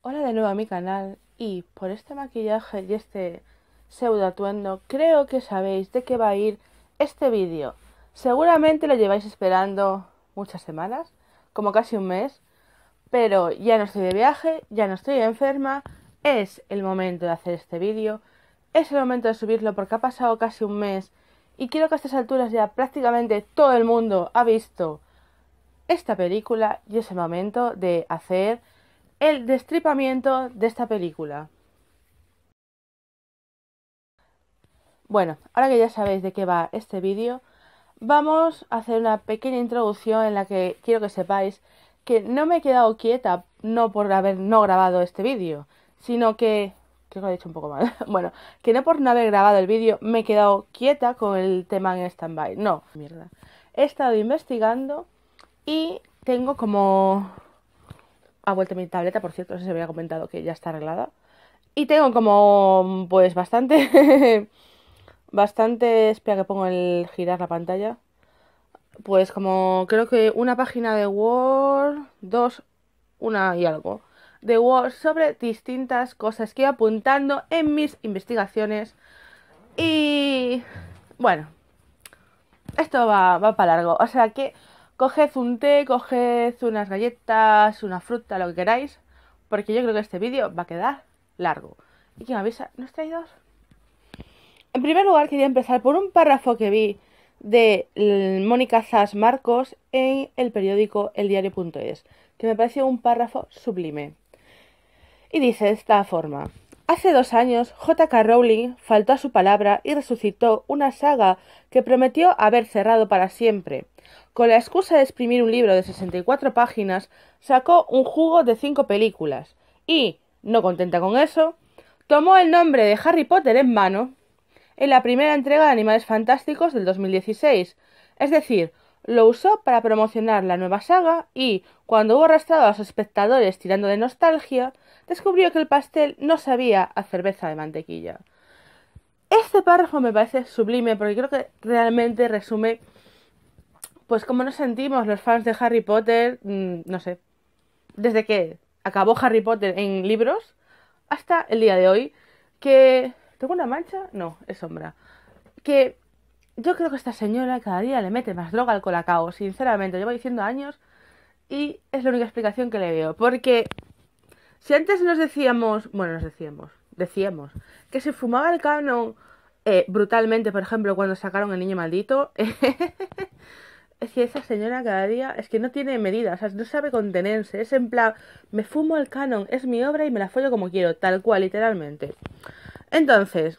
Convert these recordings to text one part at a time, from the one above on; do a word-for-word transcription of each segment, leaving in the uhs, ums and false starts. Hola de nuevo a mi canal, y por este maquillaje y este pseudo atuendo creo que sabéis de qué va a ir este vídeo. Seguramente lo lleváis esperando muchas semanas, como casi un mes, pero ya no estoy de viaje, ya no estoy enferma, es el momento de hacer este vídeo, es el momento de subirlo porque ha pasado casi un mes y creo que a estas alturas ya prácticamente todo el mundo ha visto esta película y es el momento de hacer el destripamiento de esta película. Bueno, ahora que ya sabéis de qué va este vídeo, vamos a hacer una pequeña introducción en la que quiero que sepáis que no me he quedado quieta, no por haber no grabado este vídeo, sino que, creo que lo he dicho un poco mal, bueno, que no por no haber grabado el vídeo me he quedado quieta con el tema en stand-by, no, mierda. He estado investigando y tengo como... ha vuelto mi tableta, por cierto, no sé si había comentado que ya está arreglada. Y tengo como, pues, bastante... bastante... espera que pongo el girar la pantalla. Pues como, creo que una página de Word, dos, una y algo, de Word sobre distintas cosas que iba apuntando en mis investigaciones. Y... bueno, esto va, va para largo, o sea que... coged un té, coged unas galletas, una fruta, lo que queráis, porque yo creo que este vídeo va a quedar largo. ¿Y quién me avisa? ¿No os traéis dos? En primer lugar, quería empezar por un párrafo que vi de Mónica Zas Marcos en el periódico el diario punto es, que me pareció un párrafo sublime. Y dice de esta forma: hace dos años, J K Rowling faltó a su palabra y resucitó una saga que prometió haber cerrado para siempre. Con la excusa de exprimir un libro de sesenta y cuatro páginas, sacó un jugo de cinco películas y, no contenta con eso, tomó el nombre de Harry Potter en mano en la primera entrega de Animales Fantásticos del dos mil dieciséis. Es decir, lo usó para promocionar la nueva saga y, cuando hubo arrastrado a los espectadores tirando de nostalgia, descubrió que el pastel no sabía a cerveza de mantequilla. Este párrafo me parece sublime porque creo que realmente resume pues cómo nos sentimos los fans de Harry Potter, mmm, no sé, desde que acabó Harry Potter en libros hasta el día de hoy, que... ¿tengo una mancha? No, es sombra. Que yo creo que esta señora cada día le mete más droga al colacao, sinceramente, llevo diciendo años y es la única explicación que le veo, porque... si antes nos decíamos, bueno, nos decíamos, decíamos que se fumaba el canon eh, brutalmente, por ejemplo, cuando sacaron El Niño Maldito, es que esa señora cada día, es que no tiene medida, o sea, no sabe contenerse, es en plan, me fumo el canon, es mi obra y me la follo como quiero, tal cual, literalmente. Entonces,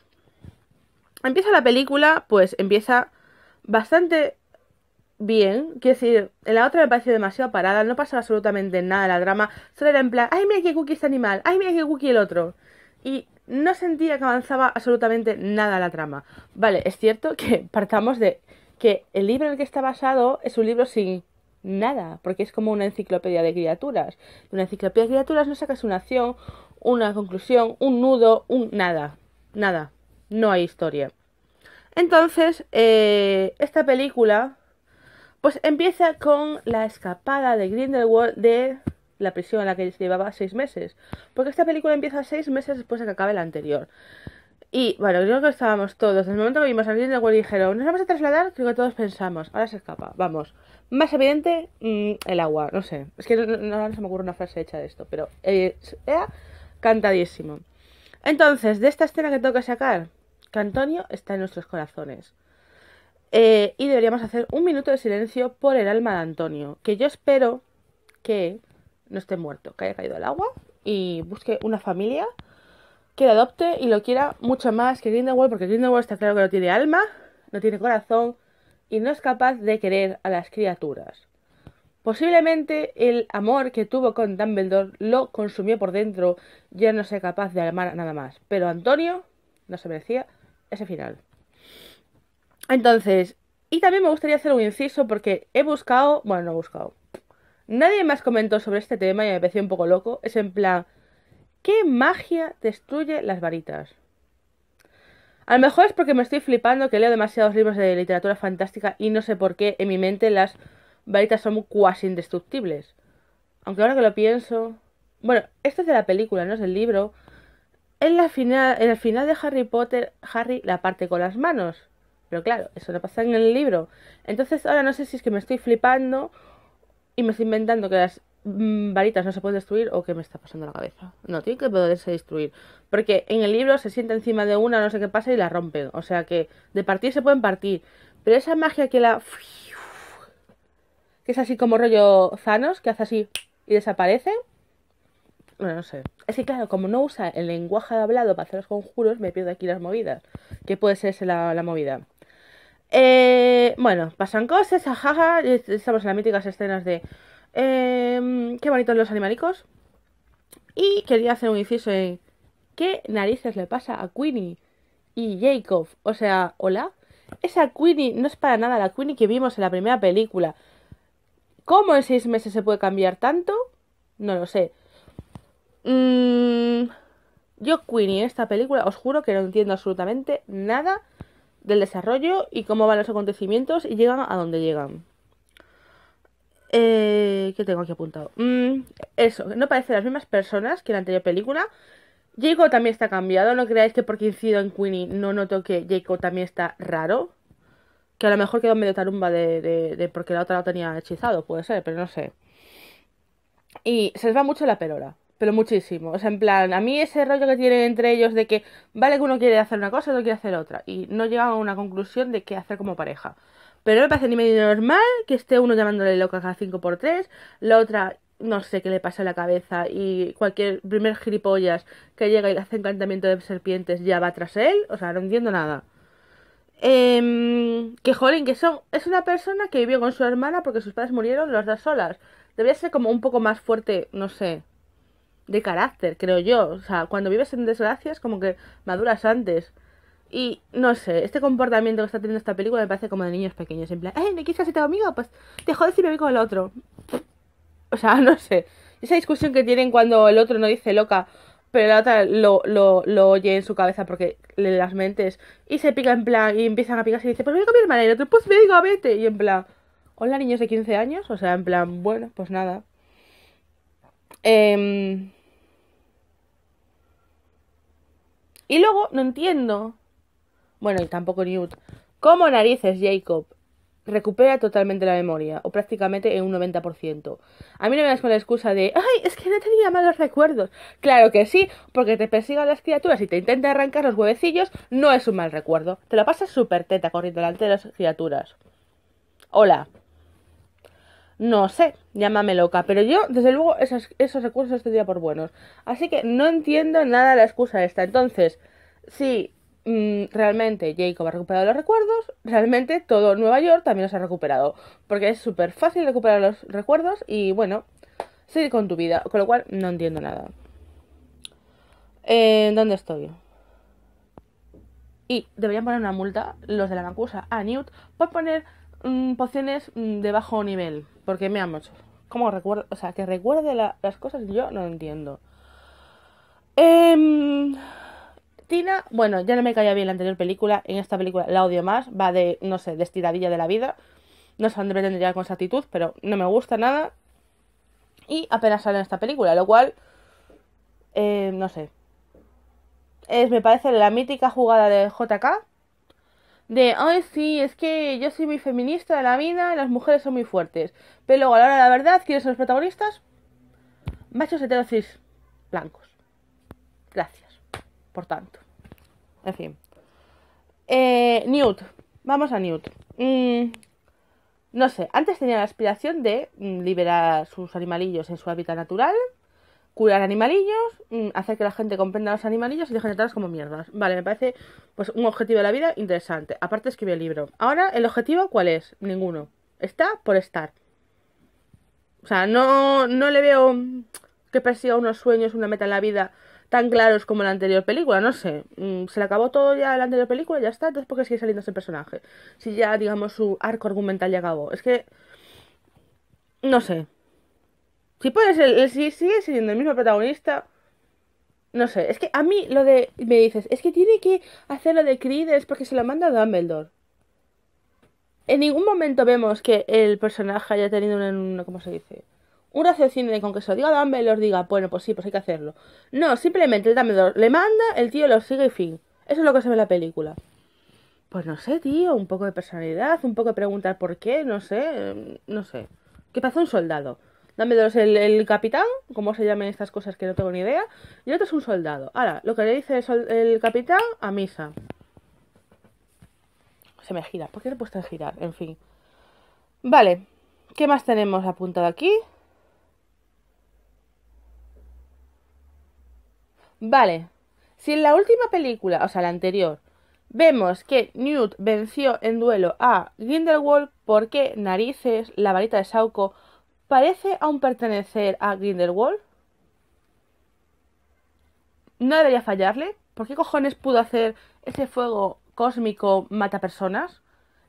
empieza la película, pues empieza bastante bien, quiero decir, en la otra me pareció demasiado parada, no pasaba absolutamente nada la drama, solo era en plan, ay mira qué cookie este animal, ay mira qué cookie el otro, y no sentía que avanzaba absolutamente nada la trama. Vale, es cierto que partamos de que el libro en el que está basado es un libro sin nada, porque es como una enciclopedia de criaturas, de una enciclopedia de criaturas no sacas una acción, una conclusión, un nudo, un nada, nada, no hay historia. Entonces, eh, esta película... pues empieza con la escapada de Grindelwald de la prisión en la que llevaba seis meses. Porque esta película empieza seis meses después de que acabe la anterior. Y bueno, creo que estábamos todos. Desde el momento que vimos a Grindelwald y dijeron, ¿nos vamos a trasladar? Creo que todos pensamos, ahora se escapa, vamos. Más evidente, mmm, el agua, no sé. Es que no, no, no se me ocurre una frase hecha de esto, pero eh, era cantadísimo. Entonces, de esta escena que tengo que sacar, que Antonio está en nuestros corazones. Eh, y deberíamos hacer un minuto de silencio por el alma de Antonio, que yo espero que no esté muerto, que haya caído al agua y busque una familia que lo adopte y lo quiera mucho más que Grindelwald, porque Grindelwald está claro que no tiene alma, no tiene corazón y no es capaz de querer a las criaturas. Posiblemente el amor que tuvo con Dumbledore lo consumió por dentro, ya no sea capaz de amar nada más, pero Antonio no se merecía ese final. Entonces, y también me gustaría hacer un inciso porque he buscado, bueno, no he buscado, nadie más comentó sobre este tema y me pareció un poco loco, es en plan, ¿qué magia destruye las varitas? A lo mejor es porque me estoy flipando que leo demasiados libros de literatura fantástica y no sé por qué en mi mente las varitas son cuasi indestructibles. Aunque ahora que lo pienso, Bueno, esto es de la película, no es el libro. En, la final, en el final de Harry Potter, Harry la parte con las manos. Pero claro, eso no pasa en el libro. Entonces ahora no sé si es que me estoy flipando y me estoy inventando que las mmm, varitas no se pueden destruir o que me está pasando la cabeza. No, tiene que poderse destruir. Porque en el libro se sienta encima de una, no sé qué pasa y la rompen. O sea que de partir se pueden partir. Pero esa magia que la... que es así como rollo Thanos, que hace así y desaparece... Bueno, no sé. Es que claro, como no usa el lenguaje hablado para hacer los conjuros, me pierdo aquí las movidas. Que puede ser esa la, la movida. Eh, bueno, pasan cosas, ajaja. Estamos en las míticas escenas de... Eh, qué bonitos los animalicos. Y quería hacer un inciso en... ¿Qué narices le pasa a Queenie y Jacob? O sea, ¿hola? Esa Queenie no es para nada la Queenie que vimos en la primera película. ¿Cómo en seis meses se puede cambiar tanto? No lo sé. Mm, yo Queenie en esta película os juro que no entiendo absolutamente nada del desarrollo y cómo van los acontecimientos y llegan a donde llegan. eh, ¿Qué tengo aquí apuntado? Mm, eso, no parecen las mismas personas que en la anterior película. Jacob también está cambiado, no creáis que porque incido en Queenie no noto que Jacob también está raro. Que a lo mejor quedó medio tarumba de, de, de porque la otra lo tenía hechizado, puede ser, pero no sé. Y se les va mucho la pelora. Pero muchísimo, o sea, en plan, a mí ese rollo que tienen entre ellos de que vale que uno quiere hacer una cosa y otro quiere hacer otra. Y no llegan a una conclusión de qué hacer como pareja. Pero no me parece ni medio normal que esté uno llamándole loca cada cinco por tres. La otra, no sé qué le pasa en la cabeza. Y cualquier primer gilipollas que llega y le hace encantamiento de serpientes ya va tras él. O sea, no entiendo nada. Eh, que jolín, que son es una persona que vivió con su hermana porque sus padres murieron las dos solas. Debería ser como un poco más fuerte, no sé... de carácter, creo yo. O sea, cuando vives en desgracias, como que maduras antes. Y, no sé, este comportamiento que está teniendo esta película me parece como de niños pequeños. En plan, ¡eh, no quieres hacerte conmigo! Pues te jodes si me voy con el otro. O sea, no sé. Esa discusión que tienen cuando el otro no dice loca, pero la otra lo, lo, lo oye en su cabeza porque le las mentes. Y se pica en plan, y empiezan a picarse y dice, pues voy con mi hermana. Y el otro, pues me digo, vete. Y en plan, hola niños de quince años. O sea, en plan, bueno, pues nada. Eh... Y luego, no entiendo, bueno, y tampoco Newt, cómo narices Jacob recupera totalmente la memoria, o prácticamente en un noventa por ciento. A mí no me das con la excusa de, ¡ay, es que no tenía malos recuerdos! Claro que sí, porque te persigan las criaturas y te intentan arrancar los huevecillos, no es un mal recuerdo. Te lo pasas súper teta corriendo delante de las criaturas. Hola. No sé, llámame loca, pero yo, desde luego, esos, esos recursos los tendría por buenos. Así que no entiendo nada la excusa esta. Entonces, si mmm, realmente Jacob ha recuperado los recuerdos, realmente todo Nueva York también los ha recuperado. Porque es súper fácil recuperar los recuerdos y, bueno, seguir con tu vida. Con lo cual, no entiendo nada. Eh, ¿Dónde estoy? Y deberían poner una multa, los de la Macusa, a Newt, por poner... pociones de bajo nivel. Porque me han hecho como recuerdo. O sea, que recuerde la, las cosas. Yo no entiendo. eh, Tina, bueno, ya no me caía bien la anterior película. En esta película la odio más. Va de, no sé, de estiradilla de la vida. No sé dónde pretende llegar con esa actitud, pero no me gusta nada. Y apenas sale en esta película. Lo cual eh, no sé, es, me parece la mítica jugada de J K de, ay sí, es que yo soy muy feminista de la vida, las mujeres son muy fuertes. Pero luego, a la hora de la verdad, ¿quiénes son los protagonistas? Machos heterocis blancos. Gracias. Por tanto. En fin. Eh, Newt. Vamos a Newt. Mm, no sé, antes tenía la aspiración de mm, liberar sus animalillos en su hábitat natural, curar animalillos, hacer que la gente comprenda los animalillos y dejar de tratarlos como mierdas. Vale, me parece pues un objetivo de la vida interesante. Aparte escribí el libro. Ahora, ¿el objetivo cuál es? Ninguno. Está por estar. O sea, no, no le veo que persiga unos sueños, una meta en la vida tan claros como la anterior película. No sé, se le acabó todo ya la anterior película, ya está. Entonces, ¿por qué sigue saliendo ese personaje? Si ya, digamos, su arco argumental ya acabó. Es que... no sé. Si puede ser, si sigue siendo el mismo protagonista, no sé, es que a mí lo de, me dices, es que tiene que hacer lo de Credence porque se lo manda a Dumbledore. En ningún momento vemos que el personaje haya tenido una, una ¿cómo se dice? un asesino y con que se lo diga a Dumbledore diga, bueno, pues sí, pues hay que hacerlo. No, simplemente el Dumbledore le manda, el tío lo sigue y fin. Eso es lo que se ve en la película. Pues no sé, tío, un poco de personalidad, un poco de preguntar por qué, no sé, no sé. ¿Qué pasa? Un soldado. Dumbledore es el, el capitán, como se llaman estas cosas que no tengo ni idea, y el otro es un soldado. Ahora, lo que le dice el, sol, el capitán a misa. Se me gira, ¿por qué le he puesto a girar? En fin. Vale, ¿qué más tenemos apuntado aquí? Vale, si en la última película, o sea, la anterior, vemos que Newt venció en duelo a Grindelwald, ¿por qué narices la varita de Sauco parece aún pertenecer a Grindelwald? No debería fallarle. ¿Por qué cojones pudo hacer ese fuego cósmico mata personas?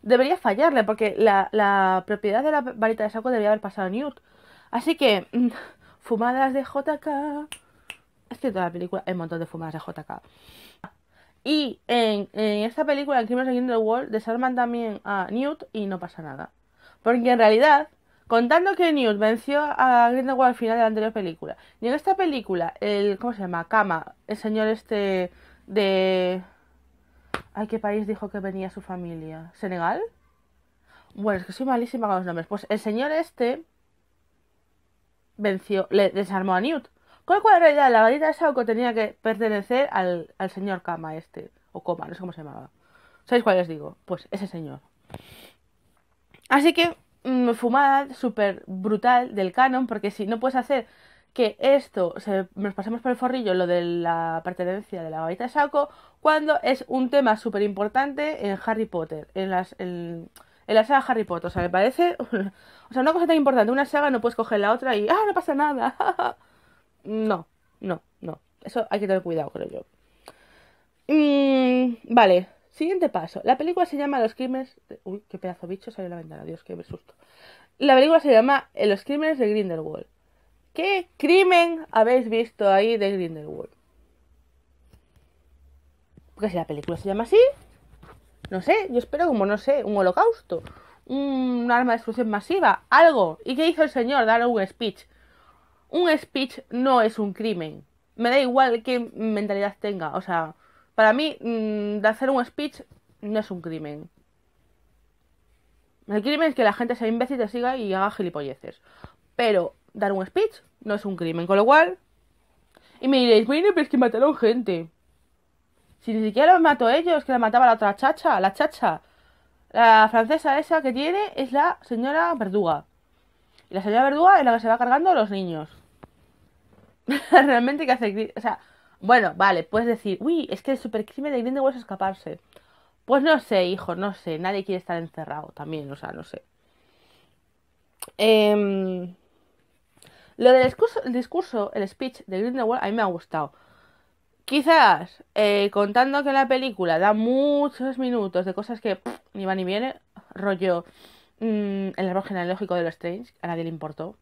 Debería fallarle, porque la, la propiedad de la varita de Sauco debería haber pasado a Newt. Así que, fumadas de J K. Es que toda la película hay un montón de fumadas de J K. Y en, en esta película, en Crímenes de Grindelwald, desarman también a Newt y no pasa nada. Porque en realidad, contando que Newt venció a Grindelwald al final de la anterior película, y en esta película, el... ¿cómo se llama? Kama, el señor este de... ¿Ay, qué país dijo que venía su familia? ¿Senegal? Bueno, es que soy malísima con los nombres. Pues el señor este venció, le desarmó a Newt. Con lo cual, en realidad, la varita de Sauco tenía que pertenecer al, al señor Kama este, o Coma, no sé cómo se llamaba. ¿Sabéis cuál les digo? Pues ese señor. Así que, mmm, fumada súper brutal del canon, porque si no puedes hacer que esto, se, nos pasemos por el forrillo, lo de la pertenencia de la varita de Sauco, cuando es un tema súper importante en Harry Potter, en las... En, En la saga Harry Potter, o sea, me parece... O sea, una cosa tan importante, una saga no puedes coger la otra y... ¡Ah, no pasa nada! No, no, no. Eso hay que tener cuidado, creo yo. Mm, vale, siguiente paso. La película se llama Los Crímenes... De... Uy, qué pedazo de bicho salió de la ventana. Dios, qué susto. La película se llama Los Crímenes de Grindelwald. ¿Qué crimen habéis visto ahí de Grindelwald? Porque si la película se llama así... No sé, yo espero como, no sé, un holocausto. Un arma de destrucción masiva. Algo. ¿Y qué hizo el señor? Dar un speech. Un speech no es un crimen. Me da igual qué mentalidad tenga. O sea, para mí, mmm, de hacer un speech no es un crimen. El crimen es que la gente sea imbécil, te siga y haga gilipolleces. Pero dar un speech no es un crimen. Con lo cual... Y me diréis, bueno, pero es que mataron gente. Si ni siquiera los mató ellos, que la mataba la otra chacha, la chacha. La francesa esa que tiene es la señora Verduga. Y la señora Verduga es la que se va cargando a los niños. Realmente que hace... O sea, bueno, vale, puedes decir, uy, es que el supercrimen de Grindelwald es escaparse. Pues no sé, hijo, no sé, nadie quiere estar encerrado también, o sea, no sé. Eh, lo del discurso, el discurso, el speech de Grindelwald a mí me ha gustado. Quizás, eh, contando que la película da muchos minutos de cosas que pff, ni va ni viene, rollo mmm, el árbol genealógico de los Strange, a nadie le importó.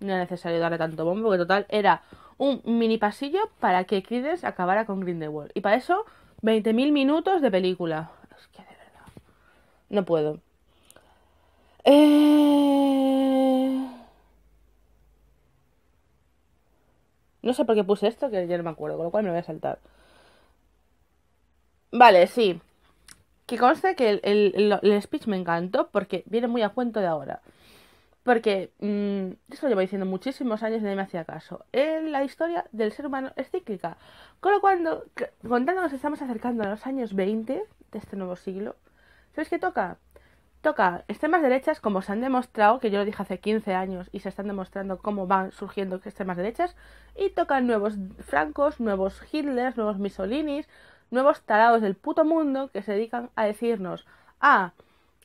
No era necesario darle tanto bombo, porque total era un mini pasillo para que Credence acabara con Grindelwald. Y para eso, veinte mil minutos de película. Es que de verdad, no puedo. Eh... No sé por qué puse esto, que ya no me acuerdo, con lo cual me lo voy a saltar. Vale, sí. Que conste que el, el, el speech me encantó porque viene muy a cuento de ahora. Porque, mmm, eso lo llevo diciendo muchísimos años y nadie me hacía caso. En la historia del ser humano es cíclica. Con lo cual, contando nos estamos acercando a los años veinte de este nuevo siglo, ¿sabéis qué toca? Toca extremas derechas, como se han demostrado, que yo lo dije hace quince años y se están demostrando cómo van surgiendo extremas derechas, y tocan nuevos francos, nuevos Hitlers, nuevos Mussolinis, nuevos tarados del puto mundo que se dedican a decirnos a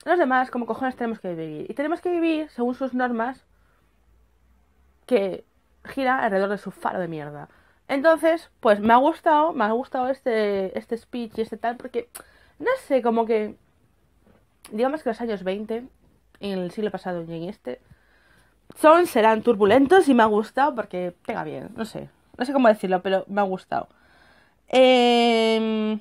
los demás como cojones tenemos que vivir. Y tenemos que vivir según sus normas que gira alrededor de su faro de mierda. Entonces, pues me ha gustado, me ha gustado este, este speech y este tal, porque, no sé, como que... Digamos que los años veinte, en el siglo pasado y en este, son, serán turbulentos y me ha gustado porque pega bien, no sé, no sé cómo decirlo, pero me ha gustado. Eh...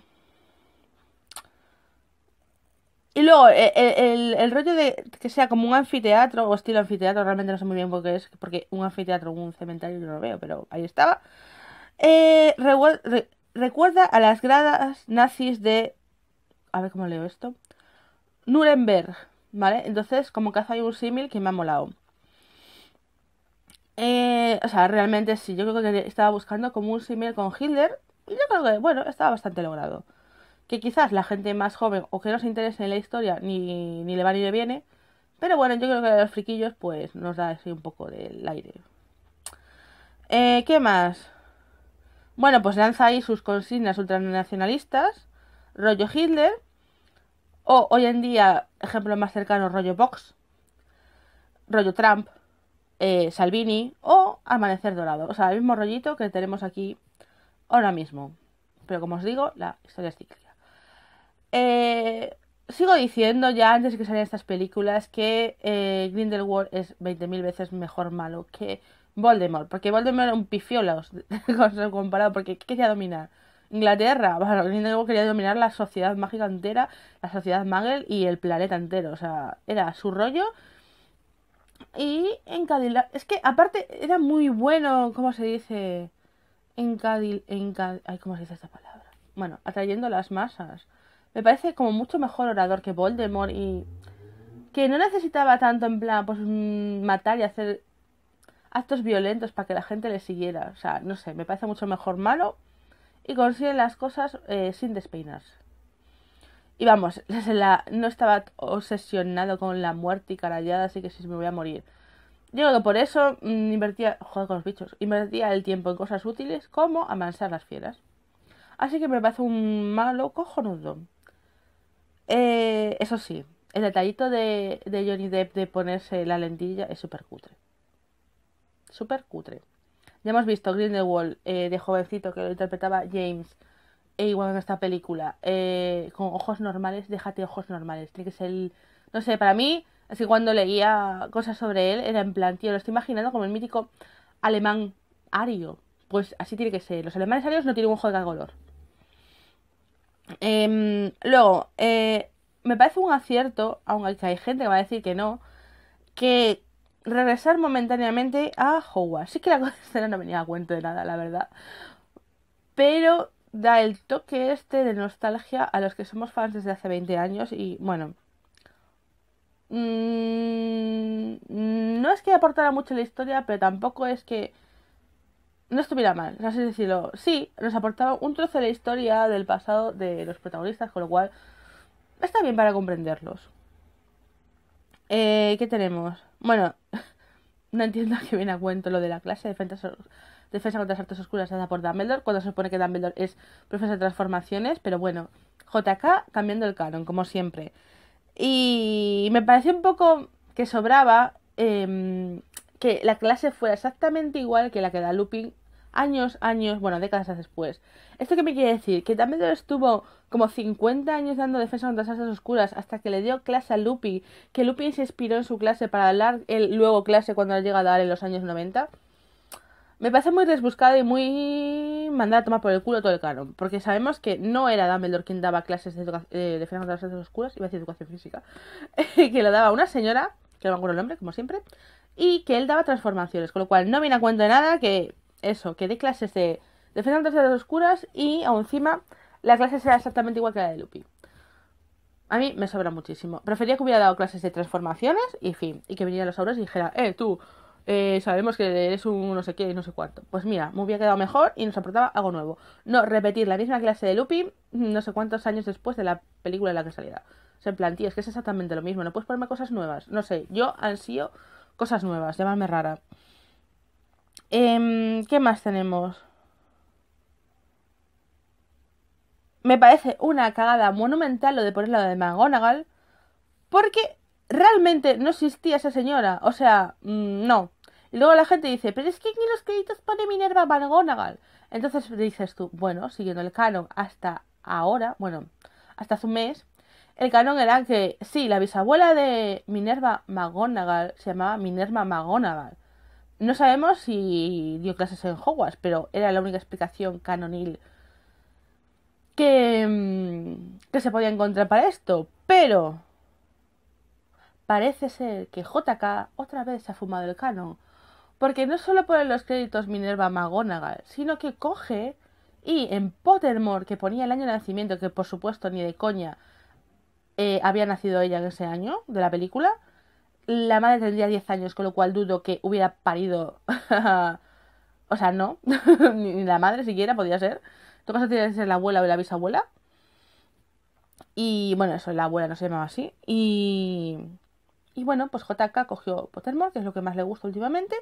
Y luego, el, el, el rollo de que sea como un anfiteatro o estilo anfiteatro, realmente no sé muy bien por qué es, porque un anfiteatro, un cementerio, no lo veo, pero ahí estaba. Eh, recuerda, re, recuerda a las gradas nazis de... A ver cómo leo esto. Nuremberg, ¿vale? Entonces, como caso hay un símil que me ha molado. Eh, o sea, realmente sí, yo creo que estaba buscando como un símil con Hitler y yo creo que, bueno, estaba bastante logrado. Que quizás la gente más joven o que no se interese en la historia ni, ni le va ni le viene. Pero bueno, yo creo que a los friquillos pues nos da así un poco del aire. Eh, ¿Qué más? Bueno, pues lanza ahí sus consignas ultranacionalistas. Rollo Hitler. O hoy en día, ejemplo más cercano, rollo Vox. Rollo Trump. Eh, Salvini. O Amanecer Dorado. O sea, el mismo rollito que tenemos aquí ahora mismo. Pero como os digo, la historia es cíclica. Eh, sigo diciendo ya antes de que salieran estas películas que eh, Grindelwald es veinte mil veces mejor malo que Voldemort, porque Voldemort era un pifiola comparado, porque ¿qué quería dominar? Inglaterra. Bueno, Grindelwald quería dominar la sociedad mágica entera, la sociedad Muggle y el planeta entero, o sea, era su rollo. Y encadenar, es que aparte era muy bueno, ¿cómo se dice? Encadil, encad... Ay, ¿cómo se dice esta palabra? Bueno, atrayendo las masas. Me parece como mucho mejor orador que Voldemort y que no necesitaba tanto en plan pues matar y hacer actos violentos para que la gente le siguiera. O sea, no sé, me parece mucho mejor malo y consigue las cosas eh, sin despeinarse. Y vamos, desde la, no estaba obsesionado con la muerte y carallada, así que si me voy a morir. Yo creo que por eso mmm, invertía, joder con los bichos, invertía el tiempo en cosas útiles como amansar las fieras. Así que me parece un malo cojonudo. Eh, eso sí, el detallito de, de Johnny Depp de ponerse la lentilla es súper cutre. Súper cutre. Ya hemos visto Grindelwald eh, de jovencito que lo interpretaba James e igual en esta película. Eh, con ojos normales, déjate ojos normales. Tiene que ser el... No sé, para mí, así cuando leía cosas sobre él, era en plan, tío, lo estoy imaginando como el mítico alemán ario. Pues así tiene que ser. Los alemanes arios no tienen un ojo de cada color. Eh, luego, eh, me parece un acierto, aunque hay gente que va a decir que no, que regresar momentáneamente a Hogwarts. Sí que la escena no venía a cuento de nada, la verdad. Pero da el toque este de nostalgia a los que somos fans desde hace veinte años y, bueno... Mmm, no es que aportara mucho la historia, pero tampoco es que... No estuviera mal, no sé decirlo. Sí, nos aportaba un trozo de la historia del pasado de los protagonistas, con lo cual está bien para comprenderlos. Eh, ¿Qué tenemos? Bueno, no entiendo a qué viene a cuento lo de la clase de defensa, defensa contra las artes oscuras dada por Dumbledore, cuando se supone que Dumbledore es profesor de transformaciones, pero bueno, J K cambiando el canon, como siempre. Y me pareció un poco que sobraba... Eh, que la clase fuera exactamente igual que la que da Lupin años, años, bueno, décadas después. ¿Esto qué me quiere decir? Que también estuvo como cincuenta años dando defensa contra las artes oscuras hasta que le dio clase a Lupin, que Lupin se inspiró en su clase para dar el luego clase cuando llega a dar en los años noventa. Me parece muy desbuscado y muy mandar a tomar por el culo todo el canon, porque sabemos que no era Dumbledore quien daba clases de eh, defensa contra las artes oscuras, iba a decir educación física, que lo daba una señora, que no me acuerdo el nombre, como siempre, y que él daba transformaciones, con lo cual no viene a cuento de nada que eso, que dé clases de defensa contra las oscuras y aún encima la clase sea exactamente igual que la de Lupin. A mí me sobra muchísimo. Prefería que hubiera dado clases de transformaciones y fin, y que vinieran los auros y dijera, eh, tú, eh, sabemos que eres un no sé qué y no sé cuánto. Pues mira, me hubiera quedado mejor y nos aportaba algo nuevo. No repetir la misma clase de Lupin no sé cuántos años después de la película en la que saliera. O sea, en plan, tío, es que es exactamente lo mismo, no puedes ponerme cosas nuevas. No sé, yo ansío... Cosas nuevas, llamadme rara. Eh, ¿Qué más tenemos? Me parece una cagada monumental lo de ponerlo de McGonagall. Porque realmente no existía esa señora. O sea, no. Y luego la gente dice, pero es que aquí en los créditos pone Minerva McGonagall. Entonces dices tú, bueno, siguiendo el canon hasta ahora, bueno, hasta hace un mes... El canon era que, sí, la bisabuela de Minerva McGonagall se llamaba Minerva McGonagall. No sabemos si dio clases en Hogwarts, pero era la única explicación canonil que, que se podía encontrar para esto. Pero parece ser que J K otra vez se ha fumado el canon, porque no solo pone los créditos Minerva McGonagall, sino que coge y en Pottermore, que ponía el año de nacimiento, que por supuesto ni de coña eh, había nacido ella en ese año de la película, la madre tendría diez años, con lo cual dudo que hubiera parido... o sea, no, ni la madre siquiera podía ser. En todo caso tiene que ser la abuela o la bisabuela. Y bueno, eso, la abuela no se llamaba así. Y... Y bueno, pues J K cogió Pottermore, que es lo que más le gusta últimamente,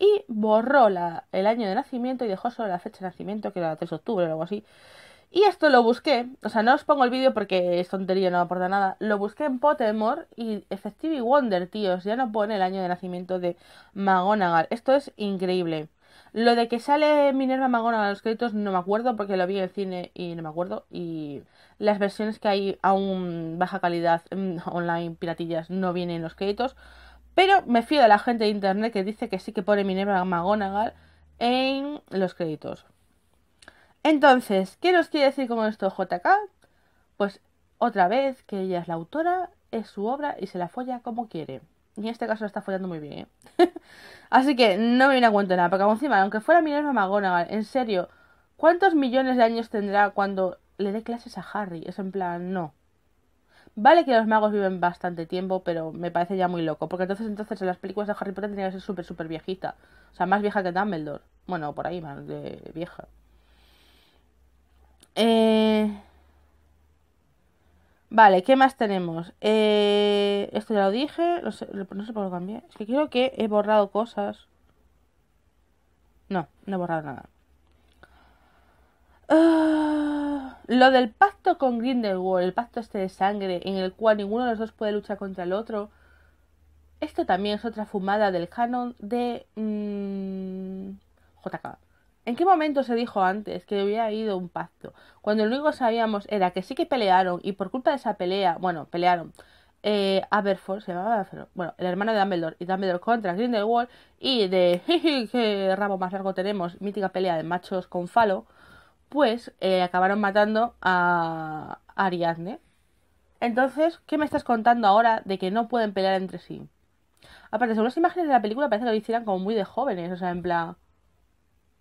y borró la, el año de nacimiento y dejó solo la fecha de nacimiento, que era tres de octubre o algo así. Y esto lo busqué, o sea, no os pongo el vídeo porque es tontería, no aporta nada. Lo busqué en Pottermore y Effective y Wonder, tíos, ya no pone el año de nacimiento de McGonagall. Esto es increíble. Lo de que sale Minerva McGonagall en los créditos no me acuerdo porque lo vi en el cine y no me acuerdo. Y las versiones que hay aún baja calidad online, piratillas, no vienen en los créditos. Pero me fío de la gente de internet que dice que sí que pone Minerva McGonagall en los créditos. Entonces, ¿qué nos quiere decir con esto J K? Pues otra vez que ella es la autora, es su obra y se la folla como quiere. Y en este caso lo está follando muy bien, ¿eh? Así que no me viene a cuento nada, porque encima, aunque fuera Minerva McGonagall, en serio, ¿cuántos millones de años tendrá cuando le dé clases a Harry? Es en plan, no. Vale que los magos viven bastante tiempo, pero me parece ya muy loco, porque entonces entonces en las películas de Harry Potter tenía que ser súper, súper viejita. O sea, más vieja que Dumbledore. Bueno, por ahí más de vieja. Eh... Vale, ¿qué más tenemos? Eh, esto ya lo dije, no sé, no sé por qué cambié. Es que creo que he borrado cosas. No, no he borrado nada. Uh, lo del pacto con Grindelwald, el pacto este de sangre, en el cual ninguno de los dos puede luchar contra el otro. Esto también es otra fumada del canon de mmm, J K. ¿En qué momento se dijo antes que hubiera habido un pacto? Cuando lo único que sabíamos era que sí que pelearon y por culpa de esa pelea, bueno, pelearon eh, Aberforth, se llamaba Aberforth, bueno, el hermano de Dumbledore y Dumbledore contra Grindelwald y de qué rabo más largo tenemos, mítica pelea de machos con falo, pues eh, acabaron matando a Ariadne. Entonces, ¿qué me estás contando ahora de que no pueden pelear entre sí? Aparte, según las imágenes de la película parece que lo hicieran como muy de jóvenes, o sea, en plan...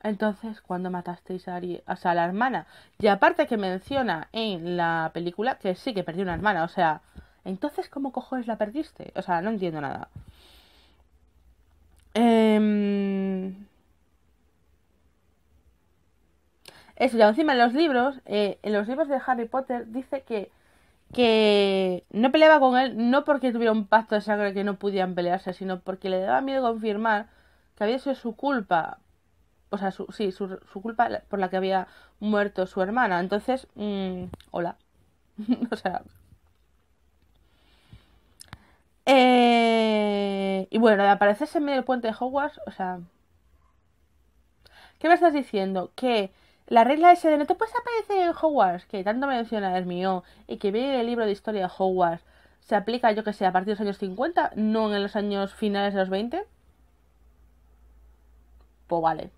Entonces, ¿cuándo matasteis a Ari? O sea, a la hermana. Y aparte que menciona en la película que sí que perdió una hermana. O sea, entonces, ¿cómo cojones la perdiste? O sea, no entiendo nada. Eh... Eso, ya encima en los libros, eh, en los libros de Harry Potter dice que, que no peleaba con él no porque tuviera un pacto de sangre que no pudieran pelearse, sino porque le daba miedo confirmar que había sido su culpa. O sea, su, sí, su, su culpa por la que había muerto su hermana. Entonces, mmm, hola. O sea... Eh, y bueno, de aparecerse en medio del puente de Hogwarts, o sea... ¿Qué me estás diciendo? Que la regla esa de no te puedes aparecer en Hogwarts, que tanto menciona Hermione, y que viene en el libro de historia de Hogwarts, se aplica, yo que sé, a partir de los años cincuenta, no en los años finales de los veinte. Pues vale.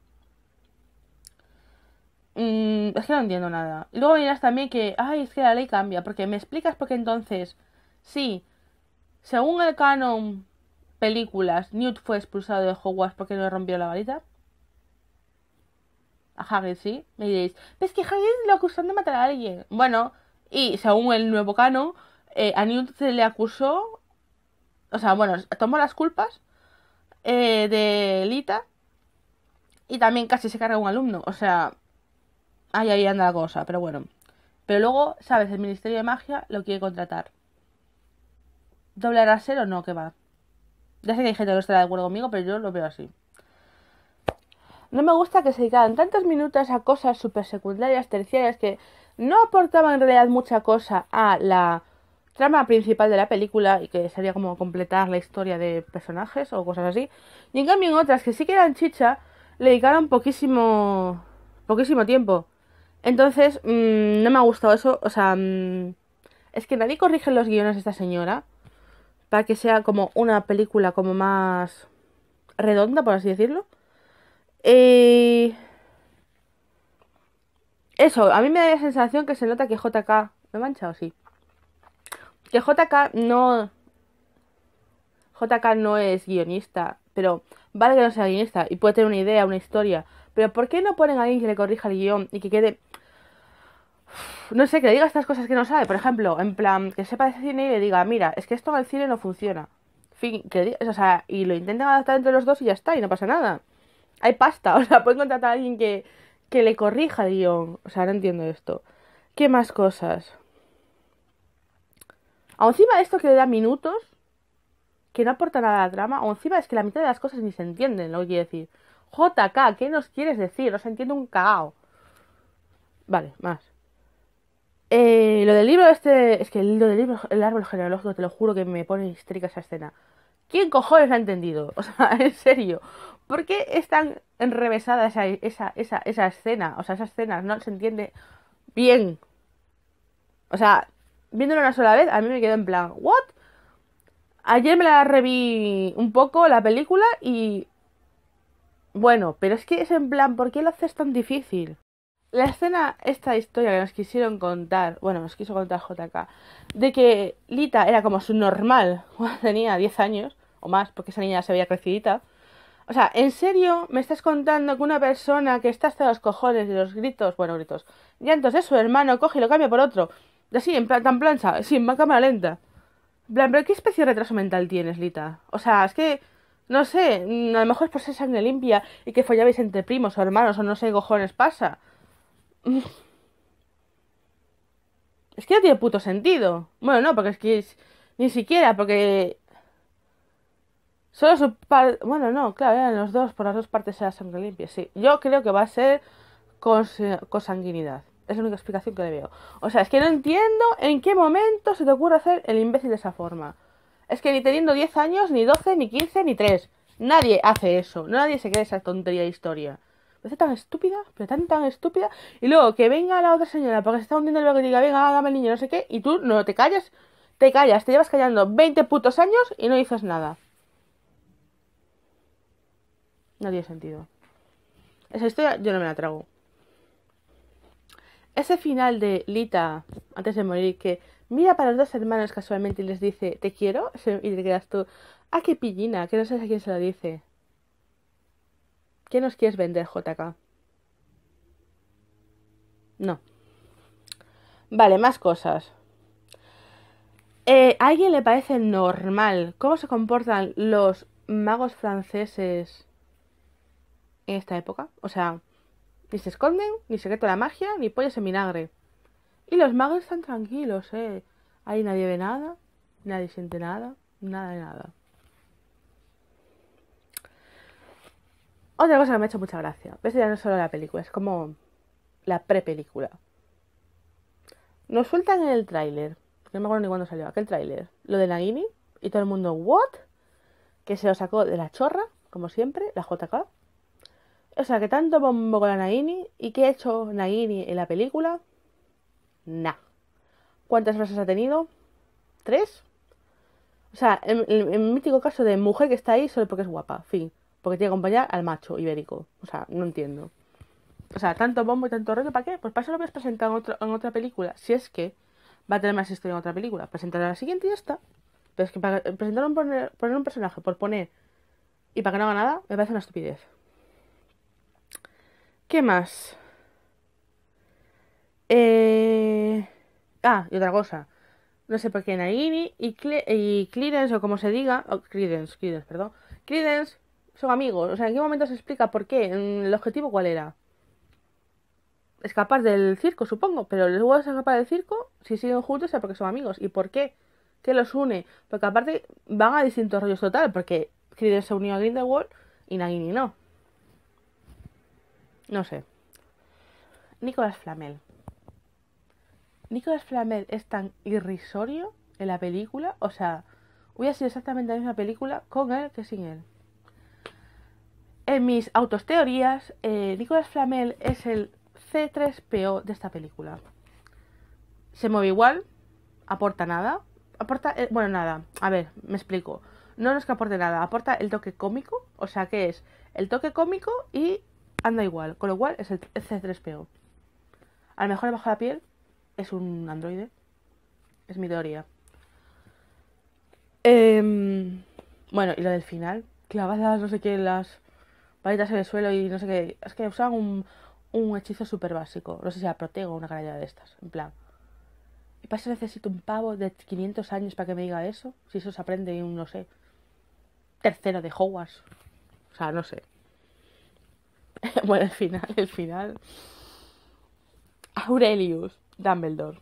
Mm, es que no entiendo nada. Luego dirás también que, ay, es que la ley cambia, porque me explicas porque entonces, sí, según el canon películas, Newt fue expulsado de Hogwarts porque no rompió la varita. A Hagrid sí, me diréis, pero es que Hagrid lo acusaron de matar a alguien. Bueno, y según el nuevo canon, eh, a Newt se le acusó, o sea, bueno, tomó las culpas eh, de Leta y también casi se carga un alumno, o sea... Ahí, ahí anda la cosa, pero bueno. Pero luego, ¿sabes? El Ministerio de Magia lo quiere contratar. ¿Doble rasero? No, que va. Ya sé que hay gente que no estará de acuerdo conmigo, pero yo lo veo así. No me gusta que se dedicaran tantos minutos a cosas super secundarias, terciarias, que no aportaban en realidad mucha cosa a la trama principal de la película y que sería como completar la historia de personajes o cosas así. Y en cambio en otras que sí que eran chicha, le dedicaron poquísimo, poquísimo tiempo. Entonces, mmm, no me ha gustado eso, o sea, mmm, es que nadie corrige los guiones de esta señora para que sea como una película como más redonda, por así decirlo. Eh... Eso, a mí me da la sensación que se nota que J K... ¿Me he manchado? Sí. Que J K no... J K no es guionista, pero vale que no sea guionista y puede tener una idea, una historia, pero ¿por qué no ponen a alguien que le corrija el guión y que quede... No sé, que le diga estas cosas que no sabe, por ejemplo, en plan, que sepa de cine y le diga, mira, es que esto en el cine no funciona. Fin, que le diga, o sea, y lo intenten adaptar entre los dos y ya está, y no pasa nada. Hay pasta, o sea, pueden contratar a alguien que, que le corrija el guión. O sea, no entiendo esto. ¿Qué más cosas? A encima de esto que le da minutos, que no aporta nada a la trama, a encima es que la mitad de las cosas ni se entienden, lo que quiere decir. J K, ¿qué nos quieres decir? No se entiende un cagao. Vale, más. Eh, lo del libro este... Es que lo del libro, el árbol genealógico, te lo juro que me pone histérica esa escena. ¿Quién cojones la ha entendido? O sea, en serio. ¿Por qué es tan enrevesada esa, esa, esa, esa escena? O sea, esa escena no se entiende bien. O sea, viéndolo una sola vez, a mí me quedó en plan, ¿what? Ayer me la reví un poco la película y... Bueno, pero es que es en plan, ¿por qué lo haces tan difícil? La escena, esta historia que nos quisieron contar, bueno, nos quiso contar J K, de que Leta era como su normal cuando tenía diez años o más, porque esa niña se veía crecidita. O sea, ¿en serio me estás contando que una persona que está hasta los cojones de los gritos, bueno, gritos, llantos de su hermano, coge y lo cambia por otro? Así, en plan, tan plancha, sí, en cámara lenta. En plan, ¿pero qué especie de retraso mental tienes, Leta? O sea, es que... No sé, a lo mejor es por ser sangre limpia y que follabais entre primos o hermanos o no sé qué cojones pasa. Es que no tiene puto sentido. Bueno, no, porque es que es, ni siquiera, porque solo su parte... Bueno, no, claro, eran los dos, por las dos partes era sangre limpia, sí. Yo creo que va a ser cons consanguinidad. Es la única explicación que le veo. O sea, es que no entiendo en qué momento se te ocurre hacer el imbécil de esa forma. Es que ni teniendo diez años, ni doce, ni quince, ni tres. Nadie hace eso. Nadie se cree esa tontería de historia. Me hace tan estúpida, pero tan tan estúpida. Y luego que venga la otra señora porque se está hundiendo el barco y diga, venga, dame el niño, no sé qué. Y tú no te callas, te callas, te llevas callando veinte putos años y no dices nada. No tiene sentido. Esa historia yo no me la trago. Ese final de Leta, antes de morir, que mira para los dos hermanos casualmente y les dice, te quiero, y te quedas tú, ah, qué pillina, que no sabes a quién se lo dice. ¿Qué nos quieres vender, J K? No. Vale, más cosas. Eh, ¿A alguien le parece normal cómo se comportan los magos franceses en esta época? O sea, ni se esconden, ni secreto de la magia, ni pollas en vinagre. Y los magos están tranquilos, eh. Ahí nadie ve nada, nadie siente nada, nada de nada. Otra cosa que me ha hecho mucha gracia. Esto ya no es solo la película, es como la pre-película. Nos sueltan en el tráiler, no me acuerdo ni cuándo salió, aquel tráiler, lo de Nagini, y todo el mundo, ¿what? Que se lo sacó de la chorra, como siempre, la J K. O sea, que tanto bombo con la Nagini, ¿y qué ha hecho Nagini en la película? Nah. ¿Cuántas frases ha tenido? ¿Tres? O sea, el, el, el mítico caso de mujer que está ahí solo porque es guapa, fin. Porque tiene que acompañar al macho ibérico. O sea, no entiendo. O sea, tanto bombo y tanto rollo, ¿para qué? Pues para eso lo habías presentado en, otro, en otra película. Si es que va a tener más historia en otra película. Presentar a la siguiente y ya está. Pero es que para presentar un, poner, poner un personaje por poner y para que no haga nada, me parece una estupidez. ¿Qué más? Eh... Ah, y otra cosa. No sé por qué Nagini y, Cle y Credence, o como se diga... Oh, Credence, Credence, perdón. Credence... son amigos, o sea, ¿en qué momento se explica por qué? ¿El objetivo cuál era? Escapar del circo, supongo, pero luego de escapar del circo, si siguen juntos, es porque son amigos. ¿Y por qué? ¿Qué los une? Porque aparte van a distintos rollos total, porque Credence se unió a Grindelwald y Nagini no. No sé. Nicolas Flamel. Nicolas Flamel es tan irrisorio en la película, o sea, hubiera sido exactamente la misma película con él que sin él. En mis autosteorías, eh, Nicolas Flamel es el C tres P O de esta película. Se mueve igual, aporta nada, aporta, eh, bueno, nada, a ver, me explico. No es que aporte nada, aporta el toque cómico, o sea que es el toque cómico y anda igual, con lo cual es el C tres P O. A lo mejor bajo la piel es un androide, es mi teoría. Eh... Bueno, y lo del final, clavadas, no sé qué, las varitas en el suelo y no sé qué. Es que usaban un, un hechizo súper básico. No sé si era protego o una canalla de estas, en plan. ¿Y para eso necesito un pavo de quinientos años para que me diga eso? Si eso se aprende en un, no sé, tercero de Hogwarts. O sea, no sé. Bueno, el final, el final. Aurelius, Dumbledore.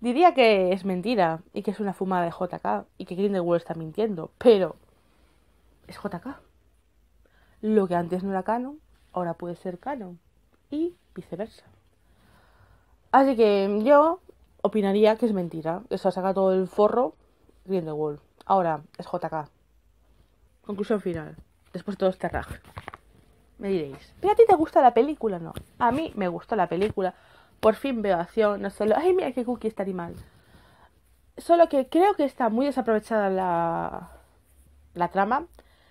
Diría que es mentira y que es una fumada de J K y que Grindelwald está mintiendo, pero es J K. Lo que antes no era canon, ahora puede ser canon y viceversa. Así que yo opinaría que es mentira. Eso saca todo el forro Grindelwald. Ahora es J K. Conclusión final. Después de todo este raj. Me diréis, ¿pero a ti te gusta la película? No, a mí me gustó la película. Por fin veo acción, no solo... ¡Ay, mira qué cookie este animal! Solo que creo que está muy desaprovechada la... la trama.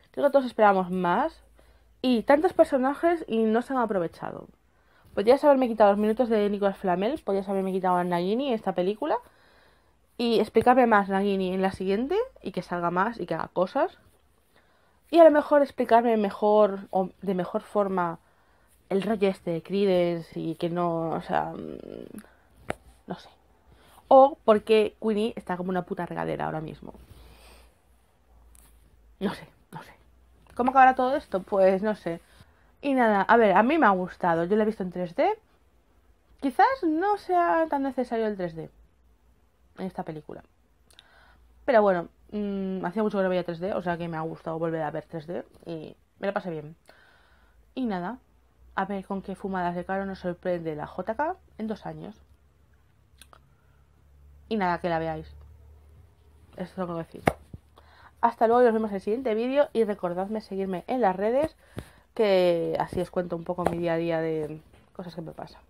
Creo que todos esperamos más. Y tantos personajes y no se han aprovechado. Podrías haberme quitado los minutos de Nicolas Flamel. Podrías haberme quitado a Nagini en esta película. Y explicarme más Nagini en la siguiente. Y que salga más y que haga cosas. Y a lo mejor explicarme mejor o de mejor forma... el rollo este de Credence y que no, o sea, no sé. O porque Queenie está como una puta regadera ahora mismo. No sé, no sé. ¿Cómo acabará todo esto? Pues no sé. Y nada, a ver, a mí me ha gustado. Yo la he visto en tres D. Quizás no sea tan necesario el tres D en esta película. Pero bueno, mmm, hacía mucho que no veía tres D, o sea que me ha gustado volver a ver tres D y me la pasé bien. Y nada. A ver con qué fumadas de caro nos sorprende la J K en dos años. Y nada, que la veáis. Eso es lo que voy a decir. Hasta luego y nos vemos en el siguiente vídeo. Y recordadme seguirme en las redes, que así os cuento un poco mi día a día de cosas que me pasan.